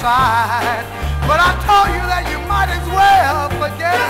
side. But I told you that you might as well forget.